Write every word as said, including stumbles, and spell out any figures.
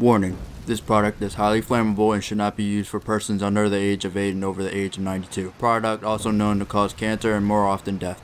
Warning, this product is highly flammable and should not be used for persons under the age of eight and over the age of ninety-two. Product also known to cause cancer and more often death.